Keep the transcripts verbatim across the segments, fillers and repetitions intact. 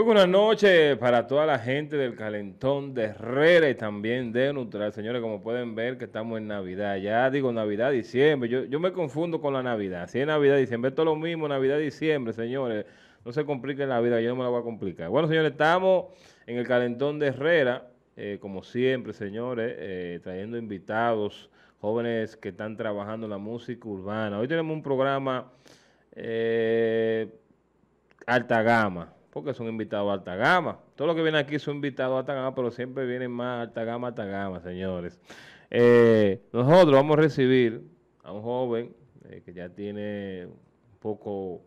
Muy buenas noches para toda la gente del Calentón de Herrera y también de Neutral. Señores, como pueden ver que estamos en Navidad. Ya digo Navidad, diciembre. Yo, yo me confundo con la Navidad. Si es Navidad, diciembre, es todo lo mismo. Navidad, diciembre, señores. No se complique la vida, yo no me la voy a complicar. Bueno, señores, estamos en el Calentón de Herrera, eh, como siempre, señores, eh, trayendo invitados, jóvenes que están trabajando en la música urbana. Hoy tenemos un programa eh, alta gama. Porque son invitados a alta gama. Todo lo que viene aquí son invitados a alta gama, pero siempre vienen más alta gama, alta gama, señores. Eh, nosotros vamos a recibir a un joven eh, que ya tiene un poco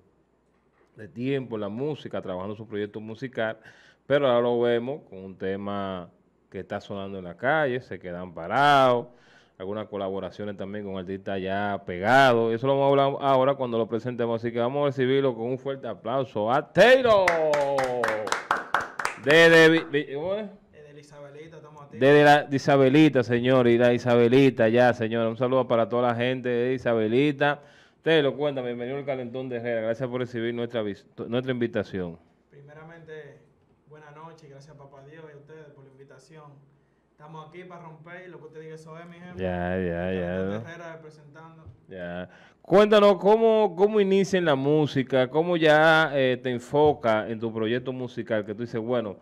de tiempo en la música, trabajando su proyecto musical, pero ahora lo vemos con un tema que está sonando en la calle, se quedan parados, algunas colaboraciones también con artistas ya pegados. Eso lo vamos a hablar ahora cuando lo presentemos. Así que vamos a recibirlo con un fuerte aplauso a Teylor de, de, ¿cómo es? Desde la Isabelita, estamos a Teylor. Desde la Isabelita, señor, y la Isabelita ya, señor. Un saludo para toda la gente de Isabelita. Teylor, cuéntame, bienvenido al Calentón de Herrera. Gracias por recibir nuestra, nuestra invitación. Primeramente, buenas noches, gracias papá Dios y a ustedes por la invitación. Estamos aquí para romper, lo que usted diga eso es, mi jefe. Ya, ya, ya. Herrera representando. Ya. Cuéntanos, ¿cómo, cómo inicia en la música? ¿Cómo ya eh, te enfoca en tu proyecto musical? Que tú dices, bueno,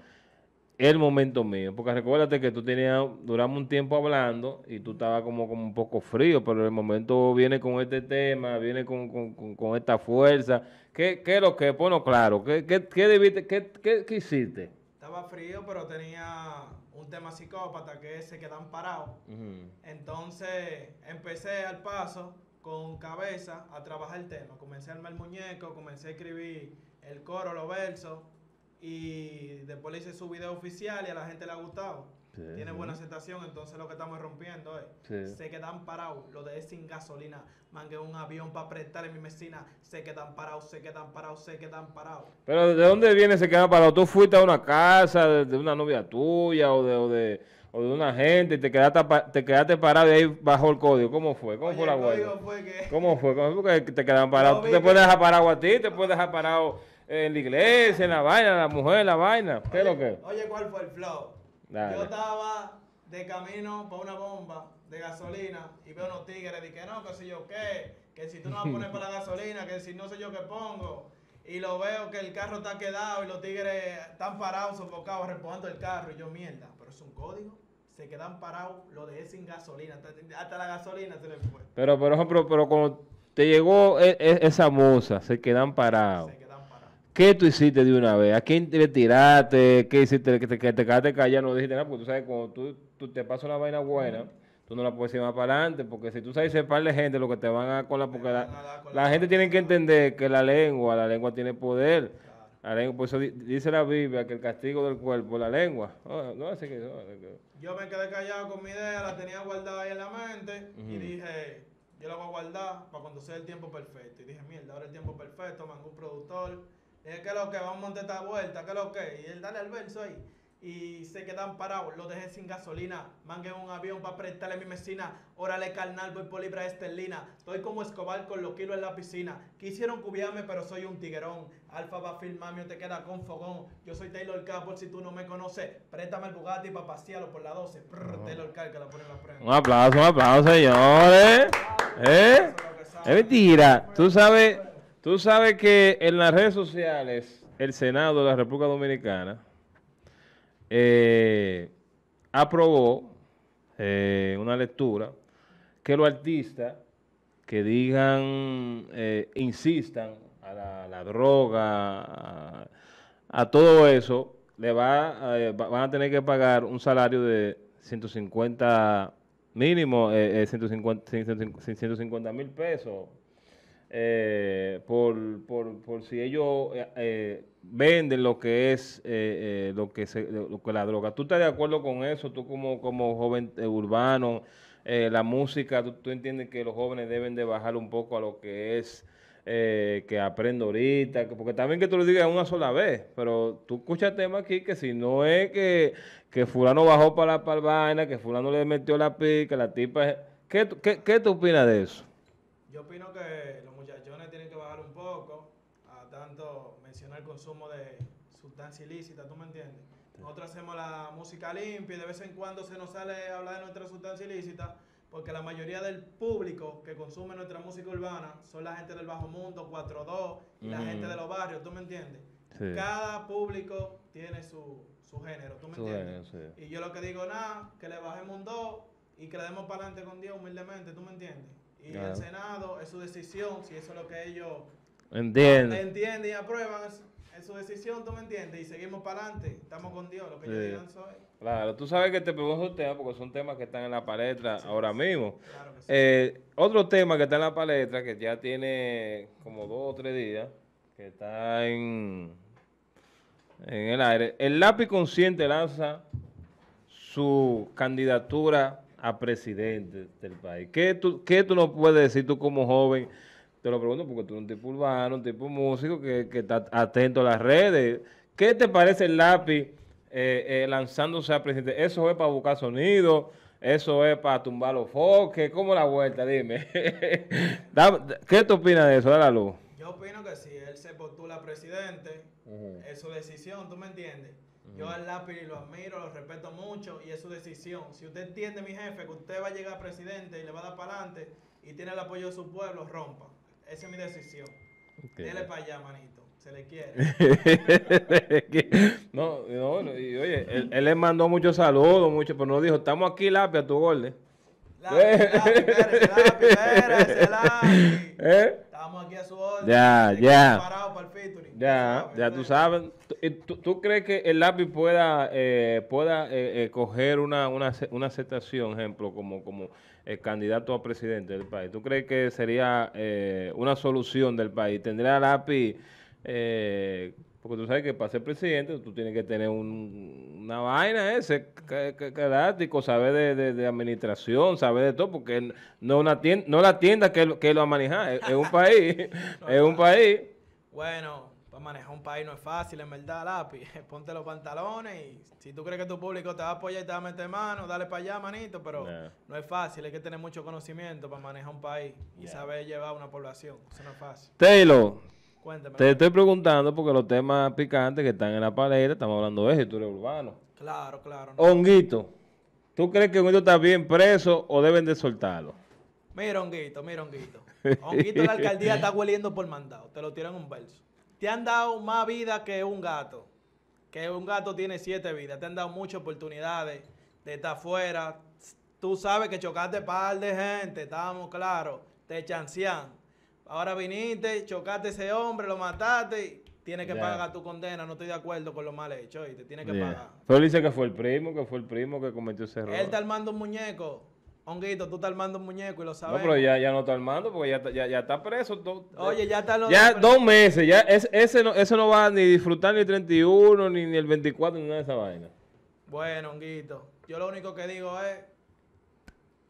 es el momento mío. Porque recuérdate que tú tenías, duramos un tiempo hablando y tú estabas como, como un poco frío, pero el momento viene con este tema, viene con, con, con, con esta fuerza. ¿Qué, qué es lo que? Ponlo claro. ¿Qué, qué, qué debiste, qué, qué, qué hiciste? Estaba frío, pero tenía un tema psicópata que se quedan parados. Uh-huh. Entonces empecé al paso con cabeza a trabajar el tema. Comencé a armar el muñeco, comencé a escribir el coro, los versos y después le hice su video oficial y a la gente le ha gustado. Sí, tiene buena aceptación, entonces lo que estamos rompiendo es, sí, se quedan parados, lo de sin gasolina, mangué un avión para prestarle a mi vecina, se quedan parados, se quedan parados, se quedan parados. Pero ¿de dónde viene se quedan parados? ¿Tú fuiste a una casa de, de una novia tuya o de, o de, o de una gente y te quedaste, te quedaste parado y ahí bajó el código? ¿Cómo fue? ¿Cómo Oye, fue la vuelta? Que... ¿Cómo fue? ¿Cómo fue que te quedan parados? No, tú te puedes dejar parado a ti, te puedes dejar parado en la iglesia, en la vaina, la mujer, la vaina. ¿Qué es lo que? Oye, ¿cuál fue el flow? Dale. Yo estaba de camino para una bomba de gasolina y veo unos tigres y dije, no, que si yo qué, que si tú no vas a poner para la gasolina, que si no sé yo qué pongo. Y lo veo que el carro está quedado y los tigres están parados, sofocados, reposando el carro. Y yo, mierda, pero es un código. Se quedan parados, lo dejé sin gasolina. Hasta, hasta la gasolina se le fue. Pero, por ejemplo, pero cuando te llegó esa moza, se quedan parados. Se ¿qué tú hiciste de una vez? ¿A quién le tiraste? ¿Qué hiciste? Que te, que te quedaste callado, no dijiste nada, porque tú sabes, cuando tú, tú te pasas una vaina buena, tú no la puedes ir más para adelante, porque si tú sabes separar de gente, lo que te van a colar, porque la, la, la gente tiene que entender que la lengua, la lengua tiene poder. La lengua, por eso dice la Biblia que el castigo del cuerpo es la lengua. Oh, no, así que, oh, yo me quedé callado con mi idea, la tenía guardada ahí en la mente, uh-huh, y dije, yo la voy a guardar para cuando sea el tiempo perfecto. Y dije, mierda, ahora el tiempo perfecto, mangó un productor. Es que lo que, vamos a montar esta vuelta, que lo que, y él dale al verso ahí, y se quedan parados, lo dejé sin gasolina, mangué un avión para prestarle a mi vecina, órale carnal, voy por libra esterlina, estoy como Escobar con los kilos en la piscina, quisieron cubiarme pero soy un tiguerón, Alfa va a firmarme o te queda con fogón, yo soy Taylor Cash por si tú no me conoces, préstame el Bugatti para pasearlo por la doce, Prr, oh. Taylor Cash que la pone en la frente. Un aplauso, un aplauso señores, ¿eh? Es mentira, tú sabes... Tú sabes que en las redes sociales, el Senado de la República Dominicana eh, aprobó eh, una lectura que los artistas que digan, eh, insistan a la, la droga, a, a todo eso, le va, eh, va, van a tener que pagar un salario de ciento cincuenta mínimo, eh, eh, ciento cincuenta mil pesos. Eh, por, por, por si ellos eh, eh, venden lo que es eh, eh, lo que se, lo que la droga. ¿Tú estás de acuerdo con eso? Tú como, como joven eh, urbano, eh, la música, ¿tú, tú entiendes que los jóvenes deben de bajar un poco a lo que es eh, que aprendo ahorita? Porque también que tú lo digas una sola vez, pero tú escuchas temas aquí que si no es que, que fulano bajó para la, para la vaina, que fulano le metió la pica, la tipa... ¿Qué, qué, qué tú opinas de eso? Yo opino que los muchachones tienen que bajar un poco a tanto mencionar el consumo de sustancia ilícita, ¿tú me entiendes? Nosotros hacemos la música limpia y de vez en cuando se nos sale hablar de nuestra sustancia ilícita, porque la mayoría del público que consume nuestra música urbana son la gente del bajo mundo, cuatro dos, y la mm. gente de los barrios, ¿tú me entiendes? Sí. Cada público tiene su, su género, ¿tú me su entiendes? Género, sí. Y yo lo que digo, nada, que le bajemos un dos y que le demos para adelante con Dios humildemente, ¿tú me entiendes? Y claro, el Senado es su decisión, si eso es lo que ellos entienden, entienden y aprueban, es, es su decisión, ¿tú me entiendes? Y seguimos para adelante, estamos con Dios, lo que sí. ellos digan soy. Claro, tú sabes que te pregunto un tema porque son temas que están en la palestra sí, ahora sí. mismo. Claro que sí. eh, otro tema que está en la palestra, que ya tiene como dos o tres días, que está en, en el aire. El Lápiz Consciente lanza su candidatura a presidente del país. ¿Qué tú, qué tú nos puedes decir tú como joven? Te lo pregunto porque tú eres un tipo urbano, un tipo músico que, que está atento a las redes. ¿Qué te parece el Lápiz eh, eh, lanzándose a presidente? ¿Eso es para buscar sonido? ¿Eso es para tumbar los foques? ¿Cómo la vuelta? Dime. ¿Qué te opinas de eso? Da la luz. Yo opino que si él se postula presidente, uh-huh. es su decisión, ¿tú me entiendes? Uh-huh. Yo al Lápiz lo admiro, lo respeto mucho y es su decisión. Si usted entiende, mi jefe, que usted va a llegar presidente y le va a dar para adelante y tiene el apoyo de su pueblo, rompa. Esa es mi decisión. Okay. Dele para allá, manito. Se le quiere. no, no, no, y oye, él, él le mandó muchos saludos, mucho, pero no dijo, estamos aquí, Lápiz, a tu gol. Lápiz, Lápiz, Lápiz, Lápiz, Lápiz. ¿Eh? Estamos aquí a su orden. Ya, ya. Para el ya, ¿sabes? Ya tú sabes. ¿Tú, tú crees que el Lápiz pueda, eh, pueda eh, eh, coger una, una, una aceptación, ejemplo, como, como el candidato a presidente del país? ¿Tú crees que sería eh, una solución del país? ¿Tendría Lápiz? Eh, porque tú sabes que para ser presidente tú tienes que tener un, una vaina ese, carático, saber de, de, de administración, saber de todo, porque no es una tienda, no la tienda que, que lo va a manejar, es, es un país, no, es un país. Bueno, para manejar un país no es fácil, en verdad, Lápiz, ponte los pantalones y si tú crees que tu público te va a apoyar y te va a meter mano, dale para allá, manito, pero nah. no es fácil, hay que tener mucho conocimiento para manejar un país y yeah. saber llevar a una población, eso no es fácil. Taylor. Cuéntame. Te estoy preguntando porque los temas picantes que están en la palera, estamos hablando de eso, y tú eres urbano. Claro, claro. No. Honguito, ¿tú crees que Honguito está bien preso o deben de soltarlo? Mira, Honguito, mira, Honguito. Honguito, la alcaldía está hueliendo por mandado, te lo tiran un verso. Te han dado más vida que un gato, que un gato tiene siete vidas. Te han dado muchas oportunidades de estar afuera. Tú sabes que chocaste par de gente, estábamos claros, te chancean. Ahora viniste, chocaste a ese hombre, lo mataste, tienes que yeah. pagar tu condena, no estoy de acuerdo con lo mal hecho, y te tienes que yeah. pagar. Pero él dice que fue el primo, que fue el primo que cometió ese error. Él está armando un muñeco, Honguito, tú estás armando un muñeco y lo sabes. No, pero ya, ya no está armando porque ya, ya, ya está preso. Do, Oye, ya está... Ya dos meses, ya es, ese, no, ese no va a ni disfrutar ni el treinta y uno, ni, ni el veinticuatro, ni nada de esa vaina. Bueno, Honguito, yo lo único que digo es...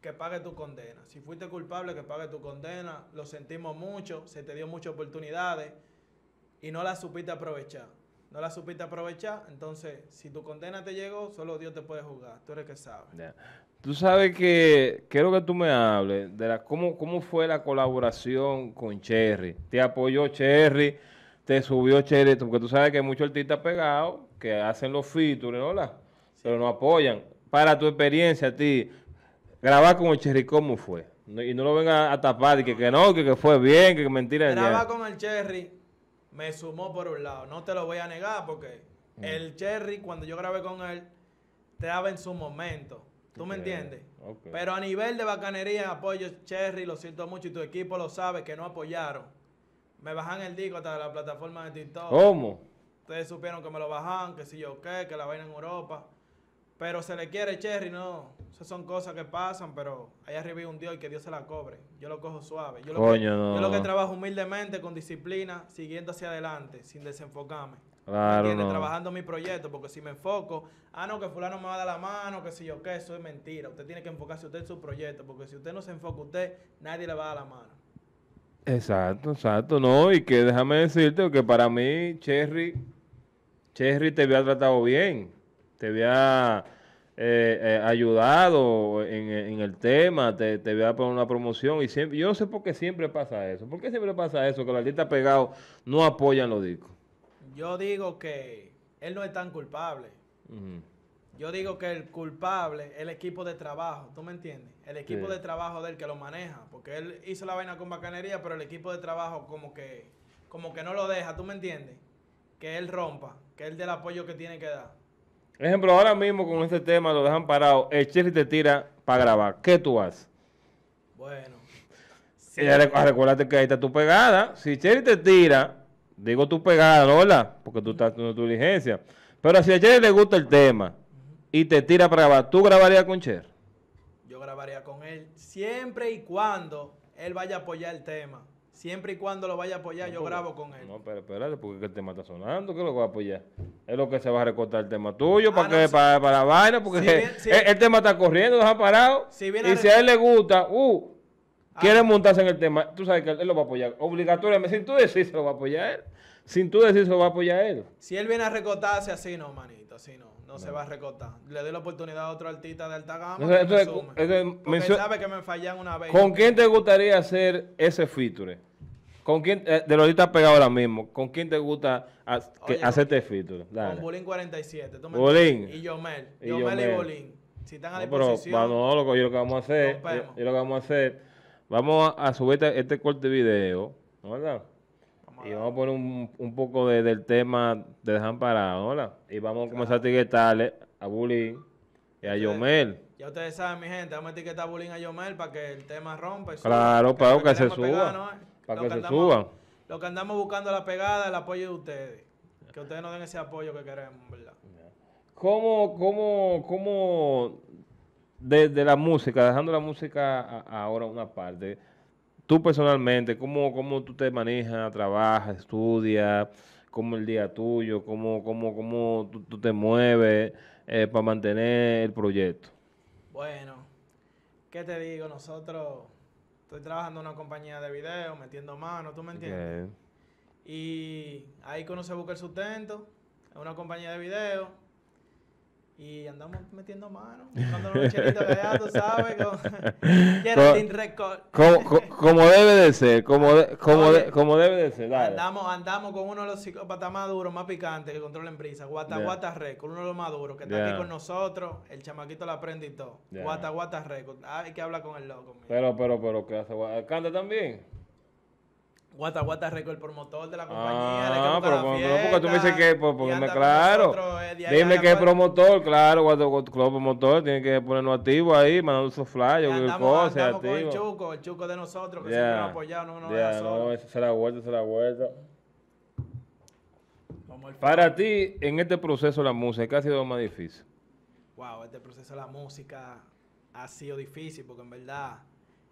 que pague tu condena. Si fuiste culpable, que pague tu condena. Lo sentimos mucho, se te dio muchas oportunidades y no las supiste aprovechar. No las supiste aprovechar, entonces, si tu condena te llegó, solo Dios te puede juzgar. Tú eres el que sabes. Yeah. Tú sabes que, quiero que tú me hables de la cómo, cómo fue la colaboración con Cherry. Te apoyó Cherry, te subió Cherry, porque tú sabes que hay muchos artistas pegados que hacen los features, ¿no? Sí. Pero no apoyan. Para tu experiencia, a ti, grabar con el Cherry, ¿cómo fue? No, y no lo vengan a tapar, y que, que no, que, que fue bien, que, que mentira. Grabar con el Cherry me sumó por un lado, no te lo voy a negar, porque mm. el Cherry, cuando yo grabé con él, te daba en su momento, ¿tú okay. me entiendes? Okay. Pero a nivel de bacanería, apoyo Cherry, lo siento mucho, y tu equipo lo sabe, que no apoyaron. Me bajan el disco hasta la plataforma de TikTok. ¿Cómo? Ustedes supieron que me lo bajan, que si yo qué, que la vaina en Europa. Pero se le quiere Cherry, no. Esas son cosas que pasan, pero allá arriba hay un Dios y que Dios se la cobre. Yo lo cojo suave. Yo lo, Coño, que, no. yo lo que trabajo humildemente, con disciplina, siguiendo hacia adelante, sin desenfocarme. Claro, no. Trabajando mi proyecto, porque si me enfoco, ah, no, que fulano me va a dar la mano, que si yo qué, eso es mentira. Usted tiene que enfocarse usted en su proyecto, porque si usted no se enfoca usted, nadie le va a dar la mano. Exacto, exacto, no. Y que déjame decirte que para mí, Cherry, Cherry te había tratado bien. Te había eh, eh, ayudado en, en el tema, te, te había poner una promoción y siempre, yo no sé por qué siempre pasa eso. ¿Por qué siempre pasa eso? Que los artistas pegados no apoyan los discos. Yo digo que él no es tan culpable. Uh-huh. Yo digo que el culpable es el equipo de trabajo, ¿tú me entiendes? El equipo sí. de trabajo del que lo maneja, porque él hizo la vaina con bacanería, pero el equipo de trabajo como que, como que no lo deja, ¿tú me entiendes? Que él rompa, que él dé el apoyo que tiene que dar. Ejemplo, ahora mismo con este tema lo dejan parado, el Cherry te tira para grabar, ¿qué tú haces? Bueno. Sí. Recuérdate que ahí está tu pegada, si Cherry te tira, digo tu pegada, Lola, porque tú estás en tu diligencia, pero si a Cherry le gusta el tema, y te tira para grabar, ¿tú grabarías con Cher? Yo grabaría con él siempre y cuando él vaya a apoyar el tema. Siempre y cuando lo vaya a apoyar, no, yo porque, grabo con él. No, pero espérate, porque el tema está sonando, ¿qué lo va a apoyar? Es lo que se va a recortar el tema tuyo, ah, para, no, que, sí. para, para la vaina, porque si bien, si, el, el tema está corriendo, deja parado. Si bien y a si a él le gusta, uh, ah, quiere montarse en el tema, tú sabes que él lo va a apoyar. Obligatoriamente, sin tú decir, se lo va a apoyar él. Sin tú decir, se lo va a apoyar él. Si él viene a recortarse, así no, manito, así no. No, no se va a recortar. Le doy la oportunidad a otro artista de alta gama. Entonces, que entonces, me entonces, porque mencio... sabe que me fallan una vez. ¿Con quién te gustaría hacer ese feature? ¿Con quién? Eh, de lo ahorita pegado ahora mismo. ¿Con quién te gusta ha... Oye, que hacerte este feature? Dale. Con Bolín cuarenta y siete. ¿Tú me Bolín? Y Yomel. Y Yomel y Bolín. Si están a no, disposición. Pero, bueno, loco, yo lo que vamos a hacer. Yo, yo lo que vamos a hacer. Vamos a, a subir este, este corte de video. ¿No verdad? Y vamos a poner un, un poco de, del tema de dejar parado, ¿hola? Y vamos a claro. comenzar a etiquetarle a Bulín y a ustedes, Yomel. Ya ustedes saben, mi gente, vamos a etiquetar a Bulín a Yomel para que el tema rompa. Y claro, suba, para que, que se suba. Pegado, ¿no? Para lo que, que se andamos, suba. Lo que andamos buscando es la pegada, el apoyo de ustedes. Que ustedes nos den ese apoyo que queremos, ¿verdad? ¿Cómo, cómo, cómo, desde la música, dejando la música a, ahora una parte? Tú personalmente, ¿cómo, cómo tú te manejas, trabajas, estudias? ¿Cómo el día tuyo? ¿Cómo, cómo, cómo tú, tú te mueves eh, para mantener el proyecto? Bueno, ¿qué te digo? Nosotros, estoy trabajando en una compañía de video, metiendo manos, ¿tú me entiendes? Okay. Y ahí que uno se busca el sustento, en una compañía de video, y andamos metiendo manos, buscando unos chelitos de allá, tú sabes, con Geraldine Record. Como, como, como debe de ser, como, de, como, de, como debe de ser, dale. Andamos, andamos con uno de los psicópatas más duros, más picantes, que controlan prisa, Guata Guata Record, uno de los más duros, que está yeah. aquí con nosotros, el chamaquito la aprende y todo. Yeah. Guata Guata Record, hay que hablar con el loco. Mira. Pero, pero, pero, ¿qué hace? ¿Canta también? Guata Guata Record, el promotor de la compañía. Ah, pero la fiesta, no, porque tú me dices que, pues, porque claro, nosotros, eh, dime que es promotor, claro, Guata Guata promotor, tiene que ponernos activos ahí, mandando esos flyers, cualquier cosa, activo. Con el chuco, el chuco de nosotros, que yeah. siempre nos ha apoyado, no nos yeah, deja solo. No, se la vuelta, se la vuelta. Para ti, en este proceso de la música, ¿qué ha sido más difícil? Wow, este proceso de la música ha sido difícil, porque en verdad...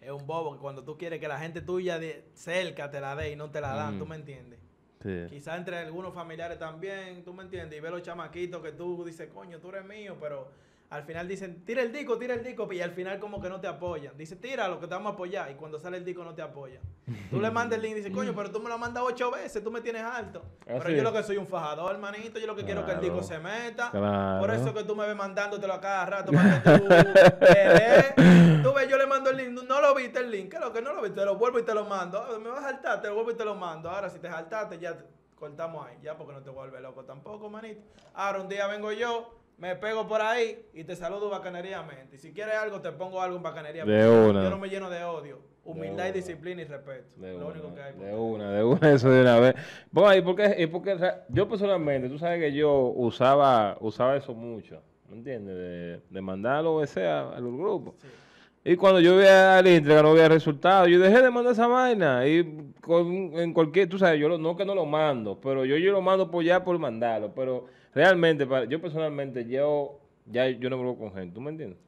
Es un bobo que cuando tú quieres que la gente tuya de cerca te la dé y no te la dan, mm. ¿tú me entiendes? Sí. Quizás entre algunos familiares también, ¿tú me entiendes? Y ve los chamaquitos que tú dices, coño, tú eres mío, pero al final dicen, tira el disco, tira el disco, y al final como que no te apoyan. Dice, tira lo que te vamos a apoyar, y cuando sale el disco no te apoyan. Tú le mandas el link y dices, coño, pero tú me lo mandas ocho veces, tú me tienes alto. Ah, pero sí. yo lo que soy un fajador, hermanito, yo lo que claro. quiero que el disco se meta. Claro. Por eso que tú me ves mandándotelo a cada rato para que tú te Tú ves, yo le mando el link, no lo viste el link, claro que no lo viste, te lo vuelvo y te lo mando. Me vas a saltar, te lo vuelvo y te lo mando. Ahora, si te saltaste, ya te cortamos ahí, ya porque no te vuelve loco tampoco, manito. Ahora, un día vengo yo, me pego por ahí y te saludo bacaneríamente. Y si quieres algo, te pongo algo en bacanería. De una. Yo no me lleno de odio. Humildad de y disciplina y respeto. De lo una, único que hay. De una, de una, eso de una vez. Bueno, y porque, y porque yo personalmente, tú sabes que yo usaba usaba eso mucho. ¿Me entiendes? De, de mandar lo que sea al grupo. Sí. Y cuando yo veía al entrega, no veía resultados. Yo dejé de mandar esa vaina. Y con, en cualquier, tú sabes, yo lo, no que no lo mando, pero yo, yo lo mando por ya por mandarlo. Pero realmente, para, yo personalmente, yo ya yo no vuelvo con gente, ¿tú me entiendes?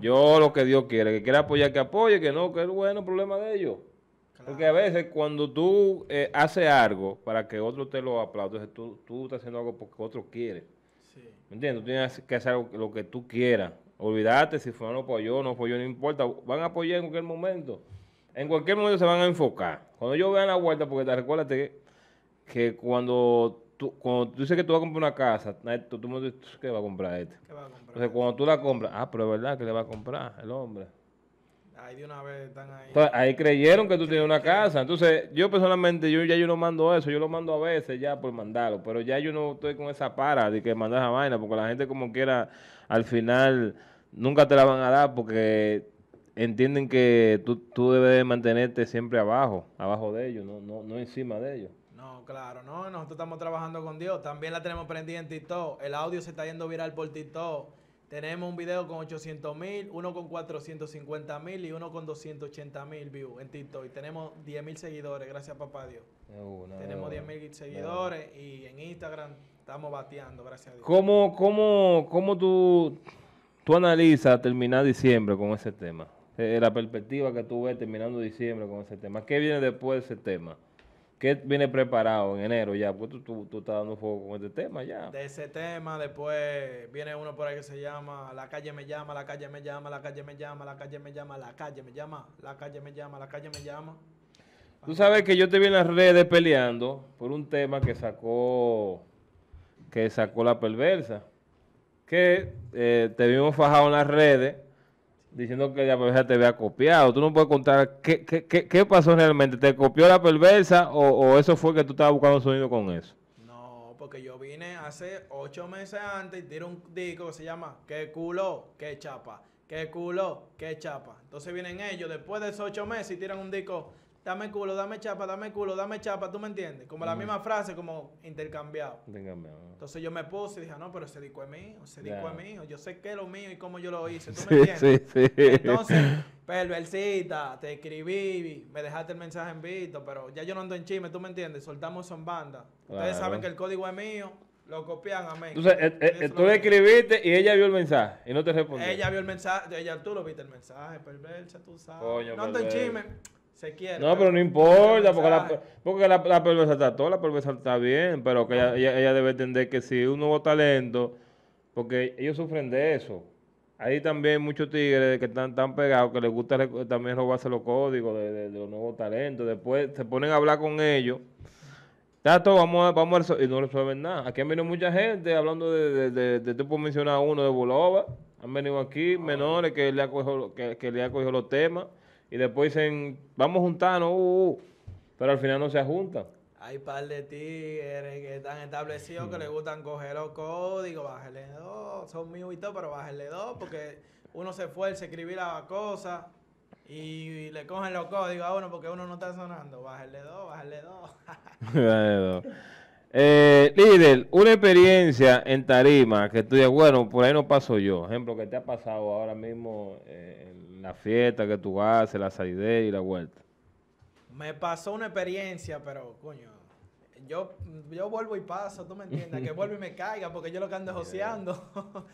Yo lo que Dios quiere, que quiera apoyar, que apoye, que no, que es bueno, problema de ellos. Claro. Porque a veces cuando tú eh, haces algo para que otro te lo aplaude, tú, tú estás haciendo algo porque otro quiere. Sí. ¿Me entiendes? Tú tienes que hacer algo, lo que tú quieras. Olvídate si fue no apoyó, no apoyó, no importa. Van a apoyar en cualquier momento. En cualquier momento se van a enfocar. Cuando ellos vean la vuelta, porque te recuérdate que, que cuando tú, cuando tú dices que tú vas a comprar una casa, tú, tú me dices que va a comprar este. ¿Qué va a comprar? Entonces, cuando tú la compras, ah, pero es verdad que le va a comprar el hombre. Ahí de una vez están ahí. Entonces, ahí creyeron que tú tienes una casa. Entonces, yo personalmente, yo ya yo no mando eso. Yo lo mando a veces ya por mandarlo. Pero ya yo no estoy con esa para de que mandas a vaina. Porque la gente como quiera, al final, nunca te la van a dar porque entienden que tú, tú debes mantenerte siempre abajo. Abajo de ellos, no, no, no encima de ellos. No, claro, no, nosotros estamos trabajando con Dios. También la tenemos prendida en TikTok. El audio se está yendo viral por TikTok. Tenemos un video con ochocientos mil, uno con cuatrocientos cincuenta mil y uno con doscientos ochenta mil views en TikTok. Y tenemos diez mil seguidores, gracias a papá Dios. No, no, tenemos diez mil seguidores no. Y en Instagram estamos bateando, gracias a Dios. ¿Cómo, cómo, cómo tú, tú analizas terminar diciembre con ese tema? Eh, la perspectiva que tú ves terminando diciembre con ese tema. ¿Qué viene después de ese tema? ¿Qué viene preparado en enero ya? Porque tú, tú, tú estás dando fuego con este tema ya. De ese tema, después viene uno por ahí que se llama La calle me llama, la calle me llama, la calle me llama, la calle me llama, la calle me llama, la calle me llama, la calle me llama. Tú sabes que yo te vi en las redes peleando por un tema que sacó, que sacó La Perversa. Que eh, te vimos fajado en las redes diciendo que La Perversa te había copiado. Tú no puedes contar qué, qué, qué, qué pasó realmente. ¿Te copió La Perversa o, o eso fue que tú estabas buscando sonido con eso? No, porque yo vine hace ocho meses antes y tiré un disco que se llama Qué culo, qué chapa, qué culo, qué chapa. Entonces vienen ellos después de esos ocho meses y tiran un disco, dame culo, dame chapa, dame culo, dame chapa, ¿tú me entiendes? Como mm. la misma frase, como intercambiado. Intercambiado. Entonces yo me puse y dije, no, pero ese disco es mío, ese disco yeah. es mío, yo sé qué es lo mío y cómo yo lo hice, ¿tú me sí, entiendes? Sí, sí. Entonces, perversita, te escribí, me dejaste el mensaje en visto, pero ya yo no ando en chisme, ¿tú me entiendes? Soltamos son bandas. Ustedes claro. saben que el código es mío, lo copian, amén. Entonces, eh, eh, tú le escribiste y ella vio el mensaje y no te respondió. Ella vio el mensaje, ella tú lo viste el mensaje, perversa, tú sabes. Coño, no ando en chisme. Se quiere, no, pero, pero no importa, porque, la, porque la, la perversa está toda, la perversa está bien, pero que ella, ella, ella debe entender que si un nuevo talento, porque ellos sufren de eso. Hay también muchos tigres que están tan pegados que les gusta también robarse los códigos de, de, de los nuevos talentos. Después se ponen a hablar con ellos. Tato, vamos a, vamos a y no resuelven nada. Aquí han venido mucha gente hablando de, de, de, de tú por mencionar uno de Boloba. Han venido aquí oh. menores que le ha cogido, que, que le ha cogido los temas. Y después dicen, vamos juntarnos, uh, uh, pero al final no se juntan. Hay par de tigres que están establecidos mm. que les gustan coger los códigos, bájale dos, son míos y todo, pero bájale dos, porque uno se esfuerza a escribir las cosas y, y le cogen los códigos a uno porque uno no está sonando, bájale dos, bájale dos. Bájale dos. Eh, líder, una experiencia en tarima que tú digas, bueno, por ahí no paso yo. Ejemplo, que te ha pasado ahora mismo eh, en la fiesta que tú haces, la salida y la vuelta. Me pasó una experiencia, pero coño, yo, yo vuelvo y paso, tú me entiendes, que vuelvo y me caiga porque yo lo que ando yeah. joseando.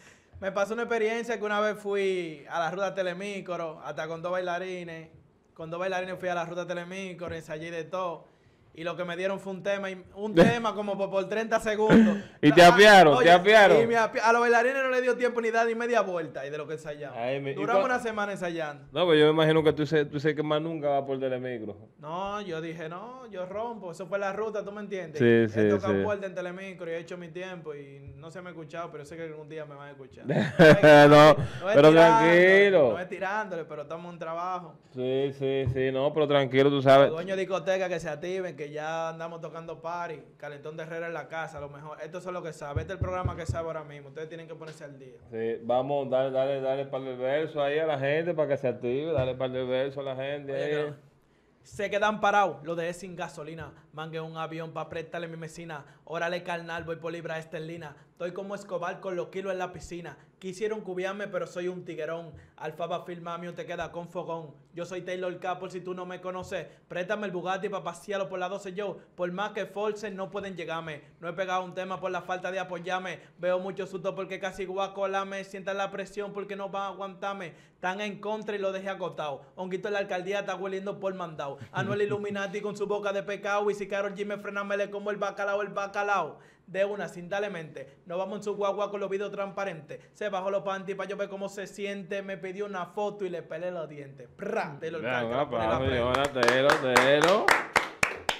Me pasó una experiencia que una vez fui a la Ruta Telemícoro, hasta con dos bailarines. Con dos bailarines fui a la Ruta Telemícoro, ensayé de todo. Y lo que me dieron fue un tema, un tema como por, por treinta segundos. Y te apiaron, te apiaron. Y me api a los bailarines no les dio tiempo ni dar ni media vuelta y de lo que ensayamos. Me... Duramos una semana ensayando. No, pero yo me imagino que tú sé, tú sé que más nunca va por Telemicro. No, yo dije, no, yo rompo. Eso fue la ruta, ¿tú me entiendes? Sí, sí, he tocado sí. puerta en Telemicro y he hecho mi tiempo y no se me ha escuchado, pero sé que algún día me van a escuchar. No, no, no es pero tranquilo. No es tirándole, pero estamos en trabajo. Sí, sí, sí, no, pero tranquilo, tú sabes. Los dueños de discoteca que se activen, que que ya andamos tocando party, Calentón de Herrera en la casa, a lo mejor. Esto es lo que sabe, este es el programa que sabe ahora mismo. Ustedes tienen que ponerse al día. Sí, vamos, dale, dale, dale para el verso ahí a la gente para que se active, dale para el verso a la gente. Oye, ahí. Que... Se quedan parados, lo dejé sin gasolina. Mangué un avión para prestarle a mi vecina. Órale, carnal, voy por libra esterlina. Estoy como Escobar con los kilos en la piscina. Quisieron cubiarme, pero soy un tiguerón. Alfaba filmamio, te queda con fogón. Yo soy Taylor Cash, por si tú no me conoces. Préstame el Bugatti para pasearlo por la doce yo. Por más que forcen, no pueden llegarme. No he pegado un tema por la falta de apoyarme. Veo mucho susto porque casi guacolame. Sientan la presión porque no van a aguantarme. Están en contra y lo dejé agotado. Honguito en la alcaldía está hueliendo por mandado. Anuel Illuminati con su boca de pecado. Y si Karol G me frena, me le como el bacalao, el bacalao. De una, sin darle mente. Nos vamos en su guagua con los vidrios transparentes. Se bajó los panties para yo ver cómo se siente. Me pidió una foto y le pelé los dientes. ¡Pra! Te lo encargo. Bueno, Teylor,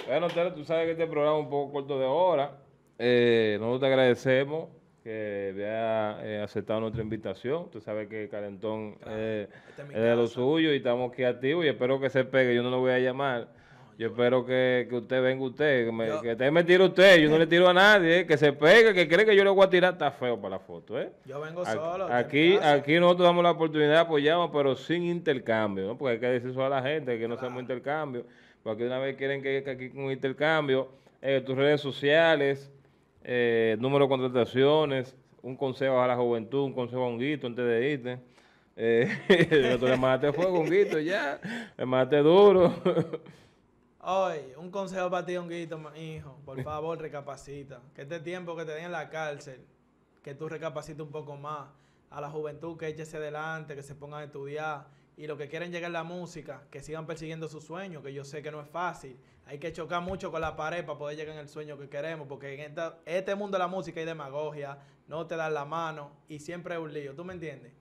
Bueno, Teylor, tú sabes que este programa es un poco corto de hora. Eh, nosotros te agradecemos que había eh, aceptado nuestra invitación. Tú sabes que Calentón claro, eh, este es, es de lo suyo y estamos aquí activos y espero que se pegue. Yo no lo voy a llamar. No, yo, yo espero que, que usted venga usted, que, me, yo, que usted me tire usted. Yo no le tiro a nadie. Eh, que se pegue, que cree que yo le voy a tirar. Está feo para la foto. Eh. Yo vengo aquí, solo. Aquí aquí nosotros damos la oportunidad, apoyamos, pero sin intercambio, ¿no? Porque hay que decir eso a la gente, que no claro. Hacemos intercambio. Porque una vez quieren que, que aquí con intercambio, eh, tus redes sociales, eh, número de contrataciones, un consejo a la juventud, un consejo a Honguito antes de irte. Eh, tú le mataste fuego, Honguito, ya. Le mataste duro. Oye, un consejo para ti, Honguito, hijo. Por favor, recapacita. Que este tiempo que te den en la cárcel, que tú recapacites un poco más. A la juventud que échese adelante, que se pongan a estudiar. Y los que quieren llegar a la música, que sigan persiguiendo sus sueños, que yo sé que no es fácil. Hay que chocar mucho con la pared para poder llegar en el sueño que queremos, porque en esta, este mundo de la música hay demagogia, no te dan la mano y siempre es un lío, ¿tú me entiendes?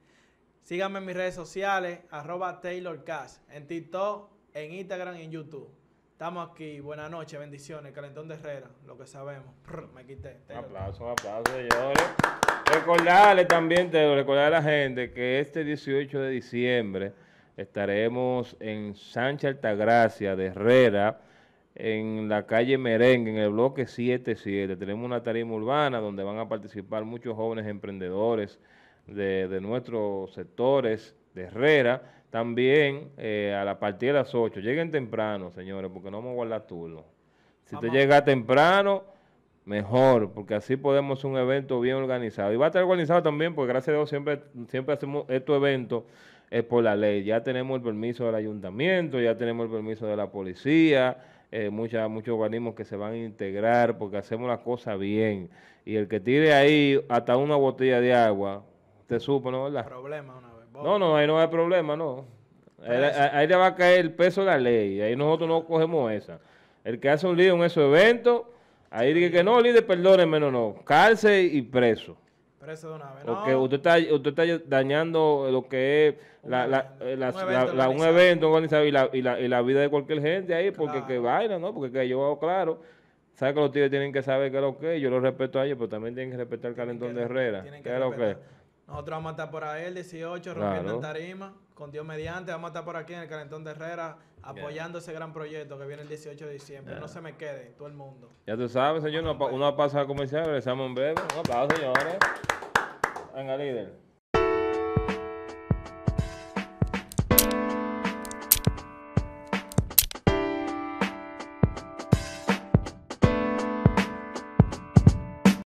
Síganme en mis redes sociales, arroba Taylor Cash, en TikTok, en Instagram y en YouTube. Estamos aquí, buenas noches, bendiciones, Calentón de Herrera, lo que sabemos. Me quité. Un aplauso, un aplauso, señores. Recordarle también, te recordarle a la gente que este dieciocho de diciembre estaremos en Sánche Altagracia de Herrera, en la calle Merengue, en el bloque siete siete. Tenemos una tarima urbana donde van a participar muchos jóvenes emprendedores de, de nuestros sectores de Herrera. También eh, a la partida de las ocho. Lleguen temprano, señores, porque no vamos a guardar turno. Si usted llega temprano, mejor, porque así podemos hacer un evento bien organizado. Y va a estar organizado también, porque gracias a Dios siempre, siempre hacemos estos eventos eh, por la ley. Ya tenemos el permiso del ayuntamiento, ya tenemos el permiso de la policía, eh, mucha, muchos organismos que se van a integrar, porque hacemos las cosas bien. Y el que tire ahí hasta una botella de agua, te supo, ¿no? ¿Verdad? Problema una vez. No, no, ahí no hay problema, no. Ahí, ahí le va a caer el peso de la ley. Ahí nosotros no cogemos esa. El que hace un líder en esos eventos, ahí dice que no, líder, perdónenme, no, no. Cárcel y preso. Preso de una vez. Porque no. usted, está, usted está dañando lo que es la, la, la, un, la, evento la, un evento organizado y la, y, la, y la vida de cualquier gente ahí, porque claro. Que vaina, ¿no? Porque que yo, claro, sabe que los tíos tienen que saber qué es lo que es. Yo lo respeto a ellos, pero también tienen que respetar el Calentón de Herrera. Tienen que respetar. ¿Qué es lo que es? Nosotros vamos a estar por ahí el dieciocho, rompiendo en tarima, con Dios mediante. Vamos a estar por aquí en el Calentón de Herrera, apoyando ese gran proyecto que viene el dieciocho de diciembre. No se me quede, todo el mundo. Ya tú sabes, señor, una pausa comercial, regresamos en breve. Un aplauso, señores. Venga, líder.